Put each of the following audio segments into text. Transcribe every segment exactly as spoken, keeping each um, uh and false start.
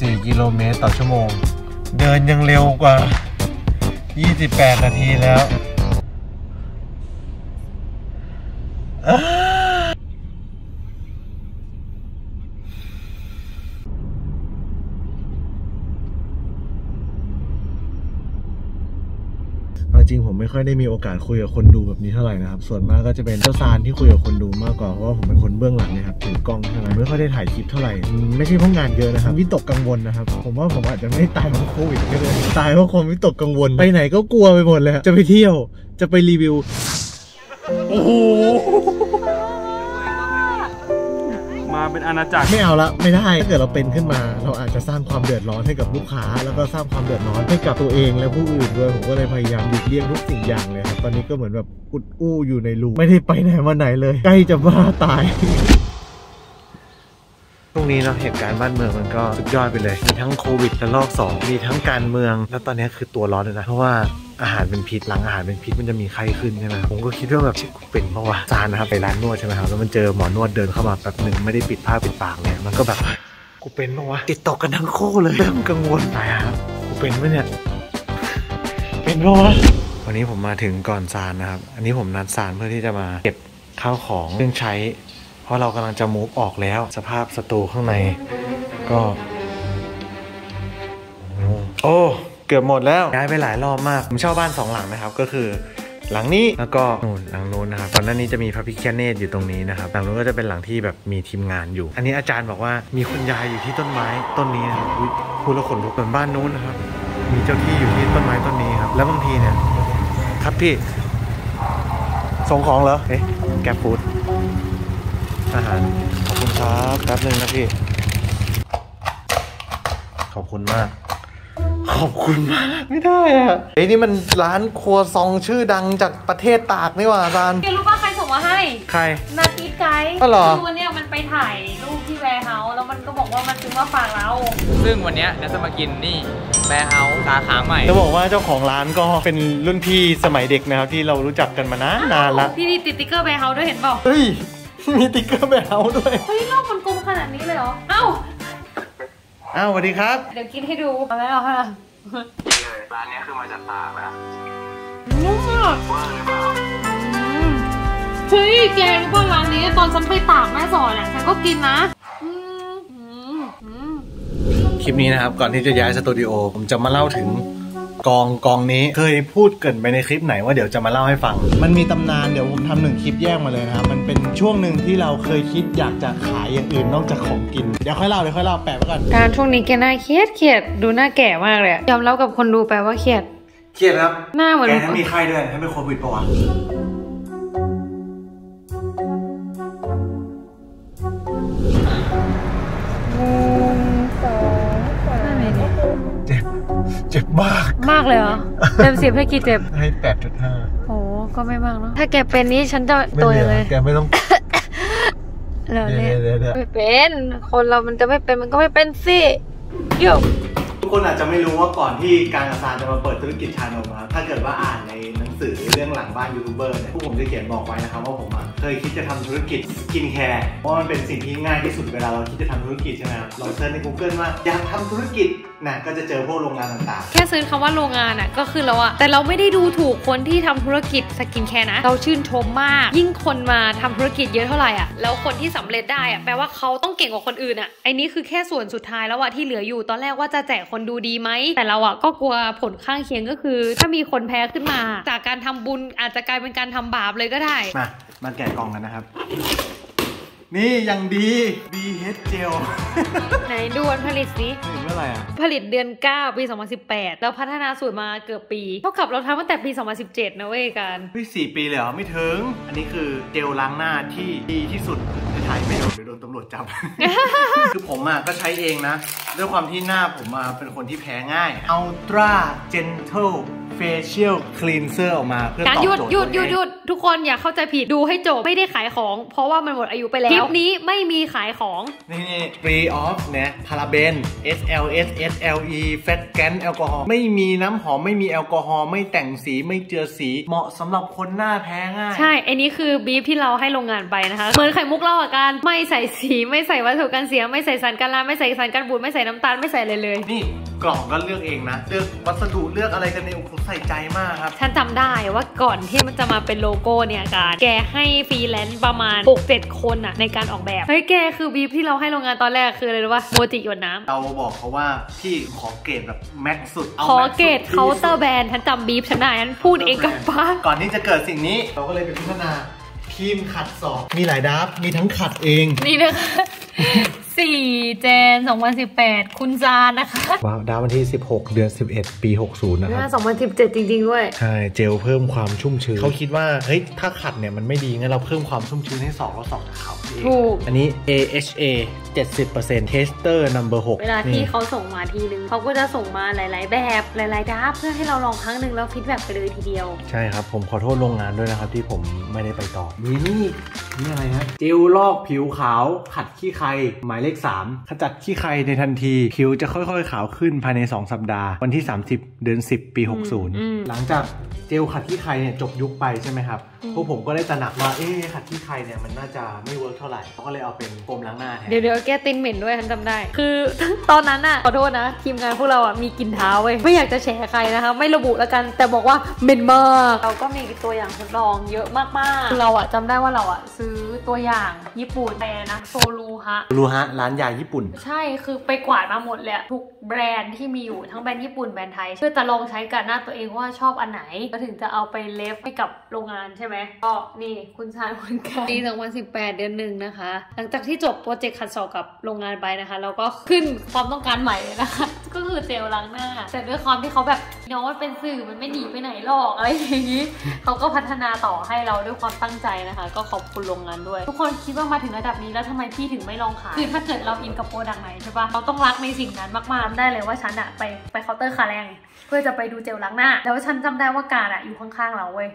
ยี่สิบสี่กิโลเมตรต่อชั่วโมงเดินยังเร็วกว่ายี่สิบแปดนาทีแล้วจริงผมไม่ค่อยได้มีโอกาสคุยกับคนดูแบบนี้เท่าไหร่นะครับส่วนมากก็จะเป็นเจ้าซานที่คุยกับคนดูมากกว่าเพราะว่าผมเป็นคนเบื้องหลังนะครับถือกล้องใช่ไหมไม่ค่อยได้ถ่ายคลิปเท่าไหร่ไม่ใช่เพราะงานเยอะนะครับวิตกกังวลนะครับผมว่าผมอาจจะไม่ตายเพราะโควิดก็ได้ตายเพราะความวิตกกังวลไปไหนก็กลัวไปหมดเลยจะไปเที่ยวจะไปรีวิวโอ้โหมาเป็นอาณาจักรไม่เอาละไม่ได้ถ้าเกิดเราเป็นขึ้นมาเราอาจจะสร้างความเดือดร้อนให้กับลูกค้าแล้วก็สร้างความเดือดร้อนให้กับตัวเองและผู้อื่นด้วยผมก็เลยพยายามหลีกเลี่ยงทุกสิ่งอย่างเลยครับตอนนี้ก็เหมือนแบบอุดอู้อยู่ในรูไม่ได้ไปไหนมาไหนเลยใกล้จะบ้าตายตรงนี้เนาะเหตุการณ์บ้านเมืองมันก็สุดยอดไปเลยมีทั้งโควิดระลอกสองมีทั้งการเมืองแล้วตอนนี้คือตัวร้อนเลยนะเพราะว่าอาหารเป็นพิษหลังอาหารเป็นพิษมันจะมีไข้ขึ้นใช่ไหมผมก็คิดว่าแบบที่กูเป็นเพราะว่าซานนะครับไปร้านนวดใช่ไหมครับแล้วมันเจอหมอนวดเดินเข้ามาแบบหนึ่งไม่ได้ปิดผ้าปิดปากเนี่ยมันก็แบบกูเป็นเพราะว่าติดต่อกันทั้งคู่เลยเริ่มกังวลไปครับกูเป็นไหมเนี่ยเป็นเพราะว่าวันนี้ผมมาถึงก่อนซานนะครับอันนี้ผมนัดซานเพื่อที่จะมาเก็บข้าวของเครื่องใช้เพราะเรากำลังจะมูฟออกแล้วสภาพสตูข้างในก็โอ้เกือบหมดแล้วย้ายไปหลายรอบมากผมเช่าบ้านสองหลังนะครับก็คือหลังนี้แล้วก็นู่นหลังนู้นนะครับตอนนั้นนี้จะมีพระพิฆเนศอยู่ตรงนี้นะครับหลังนู้นก็จะเป็นหลังที่แบบมีทีมงานอยู่อันนี้อาจารย์บอกว่ามีคุณยายอยู่ที่ต้นไม้ต้นนี้นะครับพูดแล้วขนลุกเหมือนบ้านนู้นนะครับมีเจ้าที่อยู่ที่ต้นไม้ต้นนี้ครับแล้วบางทีเนี่ยครับพี่ส่งของเหรอเอ๊ะแกฟูดอาหารขอบคุณครับแป๊บนึงนะพี่ขอบคุณมากขอบคุณมากไม่ได้อะไอ้นี่มันร้านครัวซองชื่อดังจากประเทศตากนี่หว่าอาจารย์รู้ป่ะใครส่งมาให้ใครนาทีไกด์ก็หรอคือวันนี้มันไปถ่ายรูปที่แวร์เฮาส์แล้วมันก็บอกว่ามันซื้อมาฝากเราซึ่งวันนี้เราจะมากินนี่แวร์เฮาส์สาขาใหม่จะบอกว่าเจ้าของร้านก็เป็นรุ่นพี่สมัยเด็กนะครับที่เรารู้จักกันมานานนานละพี่ติดติ๊กเกอร์แวร์เฮาส์ด้วยเห็นเปล่าเฮ้ยมีติ๊กเกอร์แวร์เฮาส์ด้วยเฮ้ยรอบมันกลมขนาดนี้เลยเหรอเอ้าอ้าวสวัสดีครับเดี๋ยวกินให้ดูเอาไหมเอาค่ะร้านนี้คือมาจากตากนะนุ่มมากเฮ้ยแกรู้ป่ะร้านนี้ตอนฉันไปตากแม่สอนอ่ะฉันก็กินนะคลิปนี้นะครับก่อนที่จะย้ายสตูดิโอผมจะมาเล่าถึงกองกองนี้เคยพูดเกินไปในคลิปไหนว่าเดี๋ยวจะมาเล่าให้ฟังมันมีตำนานเดี๋ยวผมทำหนึ่งคลิปแยกมาเลยนะครับมันเป็นช่วงหนึ่งที่เราเคยคิดอยากจะขายอย่างอื่นนอกจากของกินเดี๋ยวค่อยเล่าเดี๋ยวค่อยเล่าแปะไว้ก่อนการช่วงนี้แกหน้าเครียดเครียดดูหน้าแก่มากเลยยอมเล่ากับคนดูแปลว่าเครียดเครียดครับหน้าเหมือนแกนั้นมีไข้ด้วยให้เป็นโควิดปะวะเจ็บมากมากเลยเหรอเต็มสิบให้กี่เจ็บให้ แปดจุดห้า โอ้ก็ไม่มากเนาะถ้าแกเป็นนี้ฉันจะตัวเลยแกไม่ต้องเดี๋ยวเดี๋ยวไม่เป็นคนเรามันจะไม่เป็นมันก็ไม่เป็นสิโยทุกคนอาจจะไม่รู้ว่าก่อนที่การอาซานจะมาเปิดธุรกิจชานมครับถ้าเกิดว่าอ่านในหนังสือเรื่องหลังบ้านยูทูบเบอร์เนี่ยพวกผมจะเขียนบอกไว้นะครับว่าผมเคยคิดจะทำธุรกิจสกินแคร์เพราะมันเป็นสิ่งที่ง่ายที่สุดเวลาเราคิดจะทำธุรกิจใช่ไหมครับเราเซิร์ชใน Google ว่าอยากทำธุรกิจนะก็จะเจอพวกโรงงานต่างๆแค่เซิร์ชคำว่าโรงงานอ่ะก็คือเราอะแต่เราไม่ได้ดูถูกคนที่ทำธุรกิจสกินแคร์นะเราชื่นชมมากยิ่งคนมาทำธุรกิจเยอะเท่าไหร่อ่ะแล้วคนที่สำเร็จได้อ่ะแปลว่าเขาต้องเก่งกว่าคนอื่นอ่ะไอ้นี้คือแค่ส่วนสุดท้ายแล้วอะที่เหลืออยู่ตอนแรกว่าจะแจกคนดูดีไหมแต่เราอ่ะก็กลัวผลข้างเคียงก็คือถ้ามีคนแพ้ขึ้นมาจากการทำบุญอาจจะกลายเป็นการทำบาปเลยก็ได้มามาแกะกล่องกันนะครับนี่ยังดีดีเฮดเจลไหนดูวันผลิตสิผลิตเมื่อไหร่อ่ะผลิตเดือนเก้าปีสองพันสิบแปดแล้วพัฒนาสูตรมาเกือบปีเท่ากับเราทำตั้งแต่ปีสองพันสิบเจ็ดนะเว้ยกันเฮ้ยสี่ปีเลยเหรอไม่ถึงอันนี้คือเจลล้างหน้าที่ดีที่สุดในไทยไม่โดนหรือโดนตำรวจจับคือผมอ่ะก็ใช้เองนะด้วยความที่หน้าผมมาเป็นคนที่แพ้ง่ายอัลตร้าเจนเทิล facial cleanser ออกมาเพื่อตอบโจทย์หยุดหยุดหยุดหยุดทุกคนอย่าเข้าใจผิดดูให้จบไม่ได้ขายของเพราะว่ามันหมดอายุไปแล้วคลิปนี้ไม่มีขายของนี่ free of นะพาราเบน เอส แอล เอส เอส แอล อี fat แกนแอลกอฮอล์ไม่มีน้ำหอมไม่มีแอลกอฮอล์ไม่แต่งสีไม่เจือสีเหมาะสำหรับคนหน้าแพ้ง่ายใช่อันนี้คือบีฟที่เราให้โรงงานไปนะคะเหมือนไข่มุกเล่าอาการไม่ใส่สีไม่ใส่วัตถุกันเสียไม่ใส่สารกันรานไม่ใส่สารกันบูดไม่ใส่น้ำตาลไม่ใส่เลยเลยนี่กล่องก็เลือกเองนะเลือกวัสดุเลือกอะไรกันเองใส่ใจมากครับฉันจำได้ว่าก่อนที่มันจะมาเป็นโลโก้เนี่ยการแกให้ฟรีแลนซ์ประมาณ หกเจ็ด คนอะในการออกแบบเฮ้ยแกคือบีฟที่เราให้โรงงานตอนแรกคืออะไรรู้ป่ะโมจิหยดน้ำเราบอกเขาว่าพี่ขอเกรดแบบแม็กซ์สุดขอเกรดเคาน์เตอร์แบรนด์ฉันจำบีฟฉันได้ฉันพูดเองกับป้าก่อนที่จะเกิดสิ่งนี้เราก็เลยไปพัฒนาทีมขัดสอบมีหลายดับมีทั้งขัดเองนี่นะคะสี่เจนสองพันสิบแปดคุณจานนะคะว้าวดาววันที่สิบหกเดือนสิบเอ็ดปีหกสิบนะครับสองพันสิบเจ็ดจริงๆด้วยใช่เจลเพิ่มความชุ่มชื้นเขาคิดว่าเฮ้ยถ้าขัดเนี่ยมันไม่ดีงั้นเราเพิ่มความชุ่มชื้นให้สองแล้วสองจะขาวถูกอันนี้ เอ เอช เอ เจ็ดสิบเปอร์เซ็นต์ Tester Number หกเวลาที่เขาส่งมาทีนึงเขาก็จะส่งมาหลายๆแบบหลายๆดับเพื่อให้เราลองครั้งหนึ่งแล้วฟีดแบ็กไปเลยทีเดียวใช่ครับผมขอโทษโรงงานด้วยนะครับที่ผมไม่ได้ไปต่อนี่นี่นี่อะไรฮะเจลลอกผิวขาวขัดขี้ใครหมายเลขสามขจัดขี้ใครในทันทีผิวจะค่อยๆขาวขึ้นภายในสองสัปดาห์วันที่สามสิบเดือนสิบปีหกสิบหลังจากเจลขัดขี้ใครเนี่ยจบยุคไปใช่ไหมครับพวกผมก็ได้ตระหนักว่าเอ๊ะขัดขี้ใครเนี่ยมันน่าจะไม่เวิร์กเท่าไหร่เขาก็เลยเอาเป็นโฟมล้างหน้าแทนเดี๋ยวเดี๋ยวแก้ตินเหม็นด้วยฉันจำได้คือตอนนั้นอ่ะขอโทษนะทีมงานพวกเราอ่ะมีกลิ่นเท้าเว้ยไม่อยากจะแชร์ใครนะคะไม่ระบุแล้วกันแต่บอกว่าเหม็นมากเราก็มีตัวอย่างทดลองเยอะมากๆเราอ่ะจำได้ว่าเราอ่ะซื้อตัวอย่างญี่ปุ่นไปนะโซลูฮะรูฮะร้านยาญี่ปุ่นใช่คือไปกวาดมาหมดเลยทุกแบรนด์ที่มีอยู่ทั้งแบรนด์ญี่ปุ่นแบรนด์ไทยเพื่อจะลองใช้กับหน้าตัวเองว่าชอบอันไหนก็ถึงจะเอาไปเลฟให้กับโรงงานใช่ไหมก็นี่คุณชายคนแก่ปีสองพันสิบแปดเดือนหนึ่งนะคะหลังจากที่จบโปรเจกต์ขัดสอบกับโรงงานไปนะคะเราก็ขึ้นความต้องการใหม่เลยนะคะก็คือเจลล้างหน้าแต่ด้วยความที่เขาแบบน้องมันเป็นสื่อมันไม่หนีไปไหนหรอกอะไรอย่างนี้เขาก็พัฒนาต่อให้เราด้วยความตั้งใจนะคะก็ขอบคุณโรงงานด้วยทุกคนคิดว่ามาถึงระดับนี้แล้วทำไมพี่ถึงไม่ลองขายคือถ้าเกิดเราอินกับโปรดักต์ไหนใช่ปะเราต้องรักในสิ่งนั้นมากๆได้เลยว่าฉันอะไปไปเคาน์เตอร์คาแรงเพื่อจะไปดูเจลล้างหน้าแล้วฉันจำได้ว่าการอะอยู่ข้างๆเราเว้ย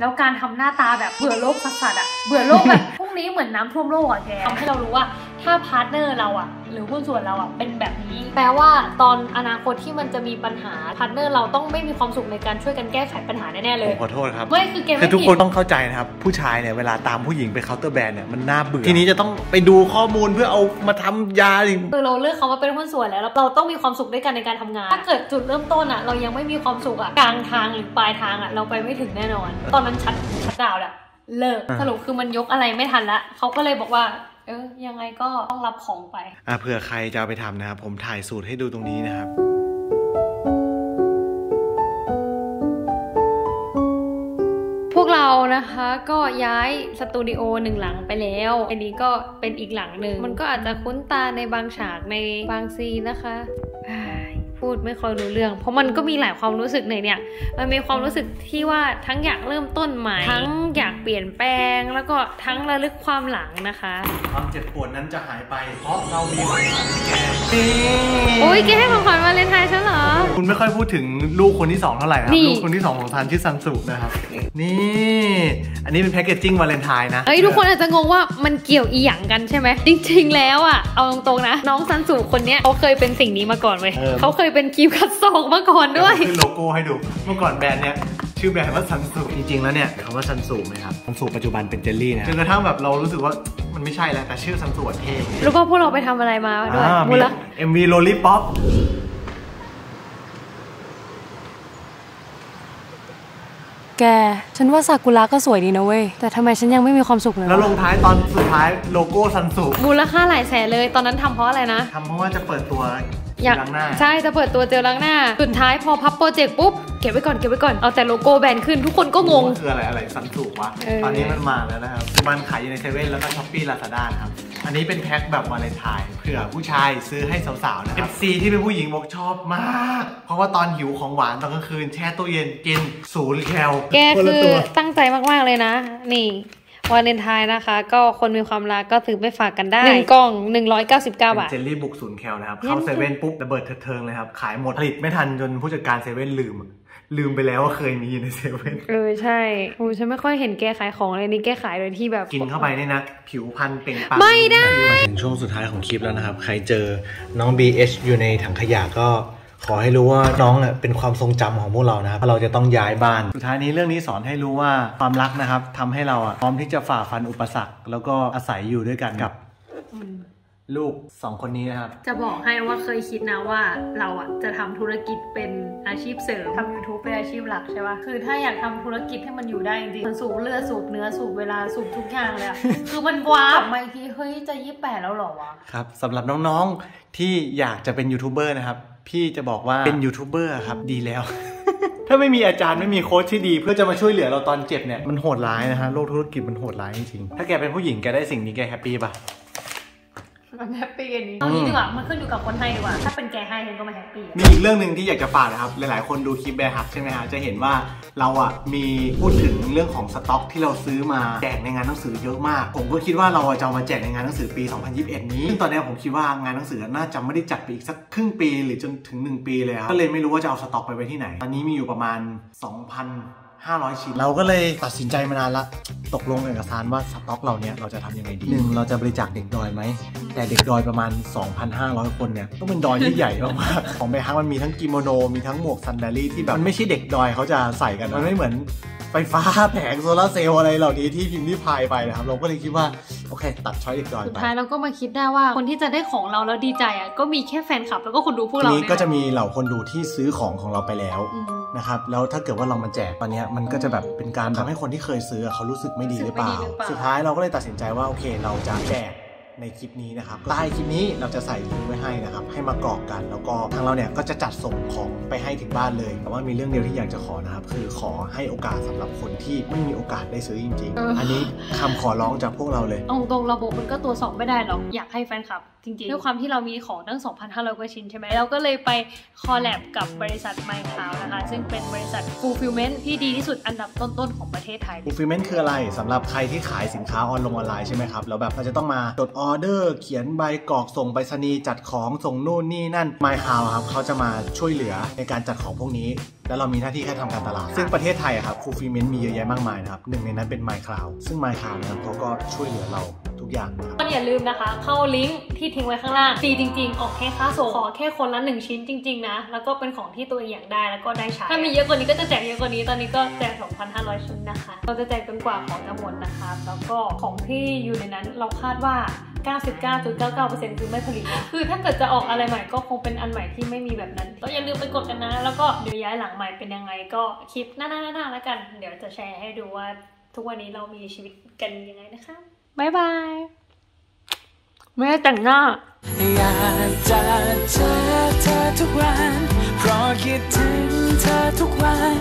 แล้วการทำหน้าตาแบบเบื่อโลกสัสๆอะเบื่อโลกแบบพวกนี้เหมือนน้ำท่วมโลกอะแกทำให้เรารู้ว่าถ้าพาร์ทเนอร์เราอะหรือหุ้นส่วนเราอะเป็นแบบนี้แปลว่าตอนอนาคตที่มันจะมีปัญหาพาร์ทเนอร์เราต้องไม่มีความสุขในการช่วยกันแก้ไขปัญหาแน่ๆเลยขอโทษครับไม่คือแกไม่ทุกคนต้องเข้าใจนะครับผู้ชายเนี่ยเวลาตามผู้หญิงไปเคาน์เตอร์แบรนด์เนี่ยมันน่าเบื่อทีนี้จะต้องไปดูข้อมูลเพื่อเอามาทำยาเลยคือเราเลือกเขามาเป็นหุ้นส่วนแล้วเราต้องมีความสุขด้วยกันในการทำงานถ้าเกิดจุดเริ่มต้นอะเรายังไม่มีความสุขอะกลางทางหรือปลายทางอะเราไปไม่ถึงแน่นอนตอนนั้นชัดชัดดาวแหละเลิกสรุปคือมันยกอะไรไม่ทันละเขาก็เลยบอกว่าเออยังไงก็ต้องรับของไปอ่ะเผื่อใครจะเอาไปทำนะครับผมถ่ายสูตรให้ดูตรงนี้นะครับพวกเรานะคะก็ย้ายสตูดิโอหนึ่งหลังไปแล้วอันนี้ก็เป็นอีกหลังหนึ่งมันก็อาจจะคุ้นตาในบางฉากในบางซีนนะคะพูดไม่ค่อยรู้เรื่องเพราะมันก็มีหลายความรู้สึกในเนี่ยมันมีความรู้สึกที่ว่าทั้งอยากเริ่มต้นใหม่ทั้งอยากเปลี่ยนแปลงแล้วก็ทั้งระลึกความหลังนะคะความเจ็บปวดนั้นจะหายไปเพราะเรามีวันที่แก่โอ้ยแกให้ของขวัญวาเลนไทน์ฉันเหรอคุณไม่ค่อยพูดถึงลูกคนที่สองเท่าไหร่ครับลูกคนที่สองของซันชื่อซันสุนะครับนี่อันนี้เป็นแพคเกจจิ้งวาเลนไทน์นะเอ้ยทุกคนอาจจะงงว่ามันเกี่ยวอีหยังกันใช่ไหมจริงๆแล้วอ่ะเอาตรงๆนะน้องซันสุคนเนี้ยเขาเคยเป็นสิ่งนี้มาก่อนเว้ยเขาเคยเป็นครีมขัดศอกมาก่อนด้วยคือโลโก้ให้ดูเมื่อก่อนแบรนด์เนี้ยชื่อแบรนด์ว่าซันสูจริงๆแล้วเนี่ยคำว่าซันสูไหมครับซันสูปัจจุบันเป็นเจลลี่นะจนกระทั่งแบบเรารู้สึกว่ามันไม่ใช่แล้วแต่ชื่อซันสูเท่รู้ป่ะพวกเราไปทำอะไรมาด้วยมูละ เอ็ม วี โรลลี่ป๊อปแกฉันว่าซากุระก็สวยดีนะเว้ยแต่ทำไมฉันยังไม่มีความสุขเลยแล้วลงท้ายตอนสุดท้ายโลโก้ซันสูมูลค่าหลายแสนเลยตอนนั้นทำเพราะอะไรนะทำเพราะว่าจะเปิดตัวอยากใช่จะเปิดตัวเจลล้างหน้าสุดท้ายพอพับโปรเจกต์ปุ๊บเก็บไว้ก่อนเก็บไว้ก่อนเอาแต่โลโก้แบรนด์ขึ้นทุกคนก็งงคืออะไรอะไรซันสูวะตอนนี้มันมาแล้วนะครับมันขายอยู่ในเซเว่นแล้วก็ช้อปปี้ลาซาด้าครับอันนี้เป็นแพ็คแบบวาเลนไทน์เผื่อผู้ชายซื้อให้สาวๆนะครับ เอฟ ซี ที่เป็นผู้หญิงบอกชอบมากเพราะว่าตอนหิวของหวานตอนกลางคืนแช่ตู้เย็นกินศูนย์แคลแกคือตั้งใจมากๆเลยนะนี่ วาเลนไทน์นะคะก็คนมีความรักก็ถือไปฝากกันได้หนึ่งกล่องหนึ่งร้อยเก้าสิบเก้าบาทเจลลี่บุกศูนย์แคลนะครับเข้าเซเว่นปุ๊บระเบิดเถิดเทิงเลยครับขายหมดผลิตไม่ทันจนผู้จัดการเซเว่นลืมลืมไปแล้วว่าเคยมีในเซเว่นเออใช่โอ้ฉันไม่ค่อยเห็นแกขายของเลยนี่แกขายโดยที่แบบกินเข้าไปเนี่ยนะผิวพรรณเปล่งปลั่งไม่ได้มาถึงช่วงสุดท้ายของคลิปแล้วนะครับใครเจอน้อง บี เอช อยู่ในถังขยะก็ขอให้รู้ว่าน้องเนี่ยเป็นความทรงจำของพวกเรานะครับเราจะต้องย้ายบ้านสุดท้ายนี้เรื่องนี้สอนให้รู้ว่าความรักนะครับทำให้เราพร้อมที่จะฝ่าฟันอุปสรรคแล้วก็อาศัยอยู่ด้วยกันกับลูกสองคนนี้นะครับจะบอกให้ว่าเคยคิดนะว่าเราอ่ะจะทำธุรกิจเป็นอาชีพเสริมทำ ยูทูบ เป็นอาชีพหลักใช่ป่ะคือถ้าอยากทำธุรกิจให้มันอยู่ได้จริงมันสูบเลือดสูบเนื้อสูบเวลาสูบทุกอย่างเลยคือมันว้าบางทีเฮ้ยจะยี่สิบแปดแล้วหรอวะครับสำหรับน้องๆที่อยากจะเป็นยูทูบเบอร์นะครับพี่จะบอกว่าเป็นยูทูบเบอร์ครับดีแล้ว ถ้าไม่มีอาจารย์ไม่มีโค้ชที่ดีเพื่อจะมาช่วยเหลือเราตอนเจ็บเนี่ยมันโหดร้ายนะฮะโลกธุรกิจมันโหดร้ายจริงๆถ้าแกเป็นผู้หญิงแกได้สิ่งนี้แกแฮปปี้ป่ะมันแฮปปี้อันนี้ตรงนี้ดีกว่ามันขึ้นอยู่กับคนให้ดีกว่าถ้าเป็นแกให้มันก็ไม่แฮปปี้มีอีกเรื่องหนึ่งที่อยากจะฝากนะครับหลายๆคนดูคลิปแบร์ฮักใช่ไหมฮะจะเห็นว่าเราอ่ะมีพูดถึงเรื่องของสต็อกที่เราซื้อมาแจกในงานหนังสือเยอะมากผมก็คิดว่าเราจะเอามาแจกในงานหนังสือปีสองพันยี่สิบเอ็ดนี้ซึ่งตอนนี้ผมคิดว่างานหนังสือน่าจะไม่ได้จัดไปอีกสักครึ่งปีหรือจนถึงหนึ่งปีเลยครับก็เลยไม่รู้ว่าจะเอาสต็อกไปไว้ที่ไหนตอนนี้มีอยู่ประมาณ สองพันห้าร้อย ชิ้นเราก็เลยตัดสินใจมานานละตกลงเอกสารว่าสต็อกเราเนี่ยเราจะทำยังไงดีหนึ่งเราจะบริจาคเด็กดอยไหมแต่เด็กดอยประมาณ สองพันห้าร้อย คนเนี่ยต้องเป็นดอยที่ใหญ่มากๆของแบร์ฮักมันมีทั้งกิโมโนมีทั้งหมวกซันดาลี่ที่แบบมันไม่ใช่เด็กดอยเขาจะใส่กันมันไม่เหมือนไฟฟ้าแผงโซลาร์เซลล์อะไรเหล่านี้ที่พิมพ์ที่พายไปนะครับเราก็เลยคิดว่าโอเคตัดช้อยเด็กดอยไปสุดท้ายเราก็มาคิดได้ว่าคนที่จะได้ของเราแล้วดีใจอ่ะก็มีแค่แฟนคลับแล้วก็คนดูพวกเราเนี่ยก็จะมีเหล่าคนดูที่ซื้อของของเราไปแล้วนะครับแล้วถ้าเกิดว่าเรามาแจกตอนนี้มันก็จะแบบเป็นการทำให้คนที่เคยซื้อเขารู้สึกไม่ดีหรือเปล่าสุดท้ายเราก็เลยตัดสินใจว่าโอเคเราจะแจกในคลิปนี้นะครับใต้คลิปนี้เราจะใส่ลิงก์ไว้ให้นะครับให้มากรอกกันแล้วก็ทางเราเนี่ยก็จะจัดส่งของไปให้ถึงบ้านเลยแต่ว่ามีเรื่องเดียวที่อยากจะขอนะครับคือขอให้โอกาสสำหรับคนที่ไม่มีโอกาสได้ซื้อจริงๆ อันนี้คำขอร้องจากพวกเราเลยเอาตรงระบบมันก็ตัวสอบไม่ได้หรอกอยากให้แฟนคลับจริงๆด้วยความที่เรามีของตั้ง สองพันห้าร้อย กว่าชิ้นใช่ไหมเราก็เลยไปคอลแลบกับบริษัท ไมค์คลาวด์ นะคะซึ่งเป็นบริษัท ฟูลฟิลเมนต์ ที่ดีที่สุดอันดับต้นๆของประเทศไทย ฟูลฟิลเมนต์ คืออะไรสำหรับใครที่ขายสินค้าออนไลน์ใช่ไหมครับแล้วแบบเราจะต้องมาจดออเดอร์เขียนใบกรอกส่งไปรษณีย์จัดของส่งนู่นนี่นั่น ไมค์คลาวด์ ครับเขาจะมาช่วยเหลือในการจัดของพวกนี้แล้วเรามีหน้าที่แค่ทำการตลาดซึ่งประเทศไทยครับ ฟูลฟิลเมนต์ มีเยอะแยะมากมายนะครับหนึ่งในนั้นเป็น ไมค์คลาวด์ ซึ่ง ไมค์คลาวด์ นะครับเขาก็ช่วยเหลือเราทุกอย่างนะครับก็อย่าลืมนะคะเข้าลิงก์ที่ทิ้งไว้ข้างล่างฟรีจริงๆออกแค่ค่าส่งขอแค่คนละหนึ่งชิ้นจริงๆนะแล้วก็เป็นของที่ตัวเองอยากได้แล้วก็ได้ใช้ถ้ามีเยอะกว่านี้ก็จะแจกเยอะกว่านี้ตอนนี้ก็แจก สองพันห้าร้อย ชิ้นนะคะเราจะแจกจนกว่าของจะหมดนะคะแล้วก็ของที่อยู่ในนั้นเราคาดว่าเก้าสิบเก้าจุดเก้าเก้าเปอร์เซ็นต์ คือไม่ผลิตคือถ้าเกิดจะออกอะไรใหม่ก็คงเป็นอันใหม่ที่ไม่มีแบบนั้นก็อย่าลืมไปกดกันนะแล้วก็เดี๋ยวย้ายหลังใหม่เป็นยังไงก็คลิปหน้าๆๆแล้วกันเดี๋ยวจะแชร์ให้ดูว่าทุกวันนี้เรามีชีวิตกันยังไงนะคะบ๊ายบายไม่ได้แต่งหน้าอยากจะเจอเธอทุกวันเพราะคิดถึงเธอทุกวัน